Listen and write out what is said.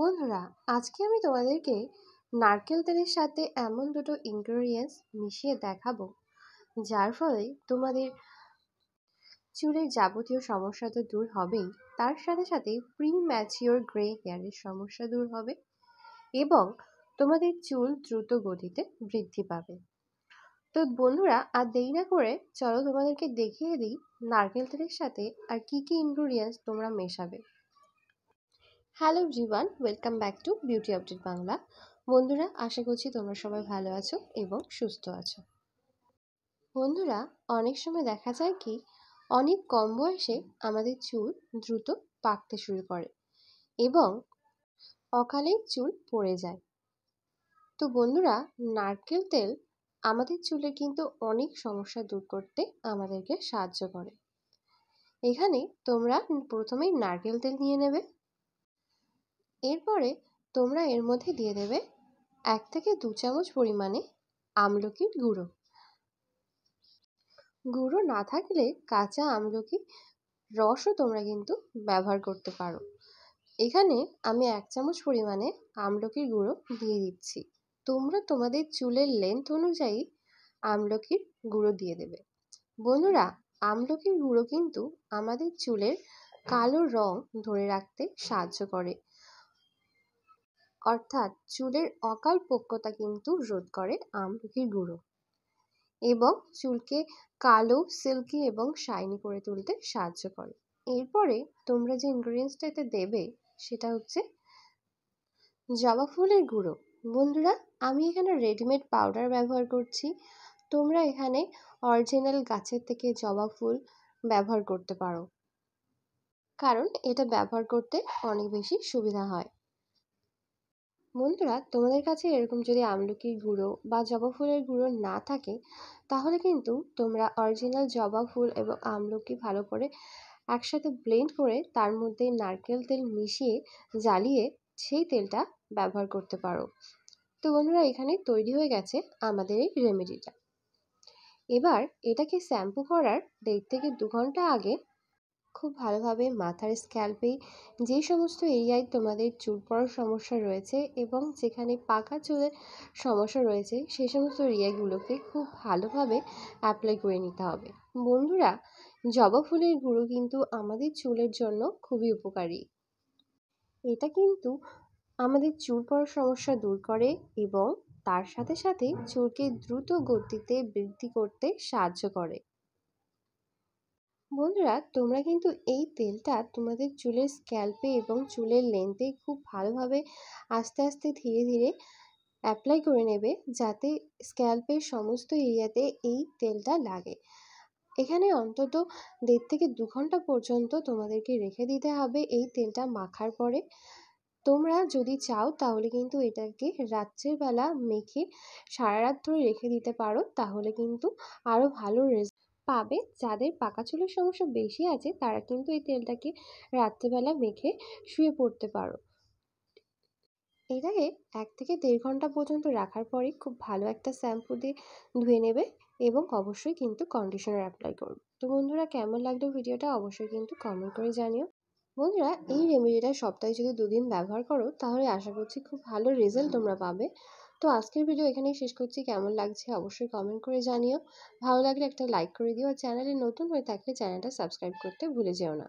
বন্ধুরা আজকে আমি তোমাদেরকে নারকেল তেলের সাথে এমন দুটো ইনগ্রেডিয়েন্টস মিশিয়ে দেখাবো যার ফলে তোমাদের চুলের যাবতীয় সমস্যা তো দূর হবেই, তার সাথে সাথে প্রি ম্যাচিওর গ্রে হেয়ারের সমস্যা দূর হবে এবং তোমাদের চুল দ্রুত গতিতে বৃদ্ধি পাবে। তো বন্ধুরা আর দেরি না করে চলো তোমাদেরকে দেখিয়ে দিই নারকেল তেলের সাথে আর কি ইনগ্রেডিয়েন্টস তোমরা মেশাবে। Hello everyone, welcome back to beauty update Bangla. বন্ধুরা আশা করছি তোমরা সবাই ভালো আছো এবং সুস্থ আছো। বন্ধুরা অনেক সময় দেখা যায় কি অনেক কম বয়সে আমাদের চুল দ্রুত পাকতে শুরু করে এবং অকালেই চুল পড়ে যায়। তো বন্ধুরা নারকেল তেল আমাদের চুলে কিন্তু অনেক সমস্যা দূর করতে আমাদেরকে সাহায্য করে। এখানে তোমরা প্রথমেই নারকেল তেল নিয়ে নেবে, এরপরে তোমরা এর মধ্যে দিয়ে দেবে 1 থেকে 2 চামচ পরিমাণে আমলকির গুঁড়ো। গুঁড়ো না থাকলে কাঁচা আমলকি রসও তোমরা কিন্তু ব্যবহার করতে পারো। এখানে আমি 1 চামচ পরিমাণে আমলকির গুঁড়ো দিয়ে দিচ্ছি। তোমরা তোমাদের চুলের লেন্থ অনুযায়ী আমলকির গুঁড়ো দিয়ে দেবে। বন্ধুরা আমলকির গুঁড়ো কিন্তু আমাদের চুলের কালো রং ধরে রাখতে সাহায্য করে, অর্থাৎ চুলের অকাল পক্কতা কিন্তু রোধ করে আমলকির গুঁড়ো এবং চুলকে কালো, সিল্কি এবং শাইনি করে তুলতে সাহায্য করে। এরপরে তোমরা যে ইনগ্রিডিয়েন্টসটাতে দেবে সেটা হচ্ছে জবা ফুলের গুঁড়ো। বন্ধুরা আমি এখানে রেডিমেড পাউডার ব্যবহার করছি, তোমরা এখানে অরিজিনাল গাছের থেকে জবা ফুল ব্যবহার করতে পারো, কারণ এটা ব্যবহার করতে অনেক বেশি সুবিধা হয়। বন্ধুরা তোমাদের কাছে এরকম যদি আমলকির গুঁড়ো বা জবা ফুলের গুঁড়ো না থাকে তাহলে কিন্তু তোমরা অরিজিনাল জবা ফুল এবং আমলকি ভালো করে একসাথে ব্লেন্ড করে তার মধ্যে নারকেল তেল মিশিয়ে জ্বালিয়ে সেই তেলটা ব্যবহার করতে পারো। তো বন্ধুরা এখানে তৈরি হয়ে গেছে আমাদের এই রেমেডিটা। এবার এটাকে শ্যাম্পু করার 1.5 থেকে 2 ঘন্টা আগে খুব ভালোভাবে মাথার স্ক্যাল্পে যে সমস্ত এরিয়ায় তোমাদের চুল পড়ার সমস্যা রয়েছে এবং যেখানে পাকা চুলের সমস্যা রয়েছে সেই সমস্ত এরিয়াগুলোকে খুব ভালোভাবে অ্যাপ্লাই করে নিতে হবে। বন্ধুরা জবা ফুলের গুঁড়ো কিন্তু আমাদের চুলের জন্য খুবই উপকারী, এটা কিন্তু আমাদের চুল পড়ার সমস্যা দূর করে এবং তার সাথে সাথে চুলকে দ্রুত গতিতে বৃদ্ধি করতে সাহায্য করে। বন্ধুরা তোমরা কিন্তু এই তেলটা তোমাদের চুলের স্ক্যাল্পে এবং চুলের লেন্থে খুব ভালোভাবে আস্তে আস্তে ধীরে ধীরে অ্যাপ্লাই করে নেবে যাতে স্ক্যাল্পের সমস্ত এরিয়াতে এই তেলটা লাগে। এখানে অন্তত 1.5 থেকে 2 ঘন্টা পর্যন্ত তোমাদেরকে রেখে দিতে হবে এই তেলটা মাখার পরে। তোমরা যদি চাও তাহলে কিন্তু এটাকে রাত্রের বেলা মেখে সারা রাত ধরে রেখে দিতে পারো, তাহলে কিন্তু আরও ভালো রেজাল্ট পাবে। যাদের পাকা চুলের সমস্যা বেশি আছে তারা কিন্তু এই তেলটাকে রাত্রেবেলা মেখে শুয়ে পড়তে পারো। এটাকে 1 থেকে দেড় ঘন্টা পর্যন্ত রাখার পরে খুব ভালো একটা শ্যাম্পু দিয়ে ধুয়ে নেবে এবং অবশ্যই কিন্তু কন্ডিশনার অ্যাপ্লাই করবে। তো বন্ধুরা কেমন লাগলো ভিডিওটা অবশ্যই কিন্তু কমেন্ট করে জানিও। বন্ধুরা এই রেমেডিটা সপ্তাহে যদি 2 দিন ব্যবহার করো তাহলে আশা করছি খুব ভালো রেজাল্ট তোমরা পাবে। তো আজকের ভিডিও এখানেই শেষ করছি। কেমন লাগছে অবশ্যই কমেন্ট করে জানিও, ভালো লাগলে একটা লাইক করে দিও আর চ্যানেলে নতুন হয়ে থাকলে চ্যানেলটা সাবস্ক্রাইব করতে ভুলে যেও না।